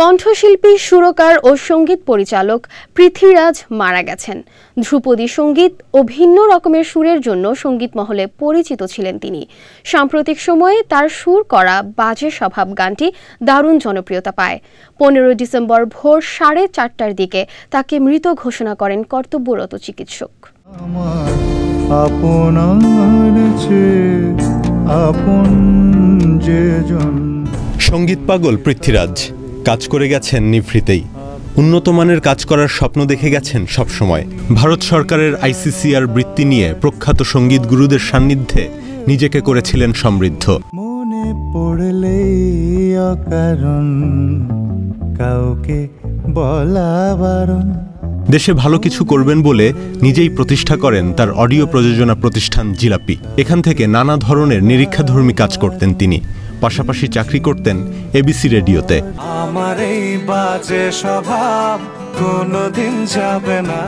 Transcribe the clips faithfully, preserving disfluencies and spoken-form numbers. কণ্ঠশিল্পী সুরকার ও সঙ্গীত পরিচালক পৃথ্বীরাজ মারা গেছেন। ধ্রুপদী সঙ্গীত ও ভিন্ন রকমের সুরের জন্য সঙ্গীত মহলে পরিচিত ছিলেন তিনি। সাম্প্রতিক সময়ে তার সুর করা বাজে স্বভাব গানটি দারুণ জনপ্রিয়তা পায়। পনেরো ডিসেম্বর ভোর সাড়ে চারটার দিকে তাকে মৃত ঘোষণা করেন কর্তব্যরত চিকিৎসক। সঙ্গীত পাগল পৃথ্বীরাজ কাজ করে গেছেন নিভৃতেই, উন্নত মানের কাজ করার স্বপ্ন দেখে গেছেন সবসময়। ভারত সরকারের আইসিসিআর বৃত্তি নিয়ে প্রখ্যাত সঙ্গীত গুরুদের সান্নিধ্যে নিজেকে করেছিলেন সমৃদ্ধ। মনে পড়লে অকারণ কাউকে বলা বারণ। দেশে ভালো কিছু করবেন বলে নিজেই প্রতিষ্ঠা করেন তার অডিও প্রযোজনা প্রতিষ্ঠান জিলাপি। এখান থেকে নানা ধরনের নিরীক্ষাধর্মী কাজ করতেন তিনি, পাশাপাশি চাকরি করতেন এবিসি রেডিওতে।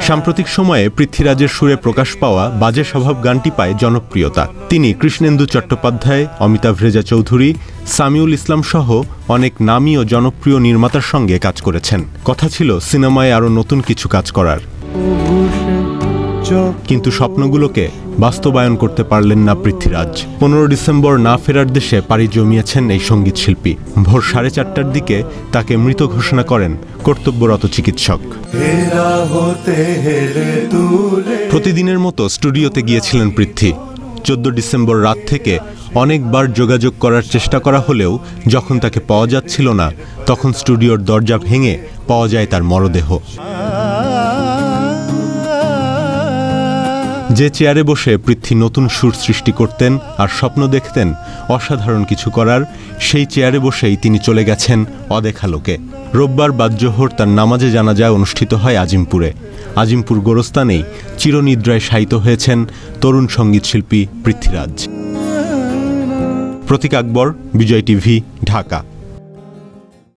সাম্প্রতিক সময়ে পৃথ্বীরাজের সুরে প্রকাশ পাওয়া বাজে স্বভাব গানটি পায় জনপ্রিয়তা। তিনি কৃষ্ণেন্দু চট্টোপাধ্যায়, অমিতাভ রেজা চৌধুরী, সামিউল ইসলাম সহ অনেক নামী ও জনপ্রিয় নির্মাতার সঙ্গে কাজ করেছেন। কথা ছিল সিনেমায় আরও নতুন কিছু কাজ করার, কিন্তু স্বপ্নগুলোকে বাস্তবায়ন করতে পারলেন না পৃথ্বীরাজ। পনেরো ডিসেম্বর না ফেরার দেশে পাড়ি জমিয়েছেন এই সঙ্গীত শিল্পী। ভোর সাড়ে চারটার দিকে তাকে মৃত ঘোষণা করেন কর্তব্যরত চিকিৎসক। প্রতিদিনের মতো স্টুডিওতে গিয়েছিলেন পৃথ্বী। চোদ্দ ডিসেম্বর রাত থেকে অনেকবার যোগাযোগ করার চেষ্টা করা হলেও যখন তাকে পাওয়া যাচ্ছিল না, তখন স্টুডিওর দরজা ভেঙে পাওয়া যায় তার মরদেহ। যে চেয়ারে বসে পৃথ্বী নতুন সুর সৃষ্টি করতেন আর স্বপ্ন দেখতেন অসাধারণ কিছু করার, সেই চেয়ারে বসেই তিনি চলে গেছেন অদেখা লোকে। রোববার বাদ জোহর তার নামাজে জানাজা অনুষ্ঠিত হয় আজিমপুরে। আজিমপুর গোরস্থানেই চিরনিদ্রায় শায়িত হয়েছেন তরুণ সঙ্গীতশিল্পী পৃথ্বীরাজ। প্রতীক আকবর, বিজয় টিভি, ঢাকা।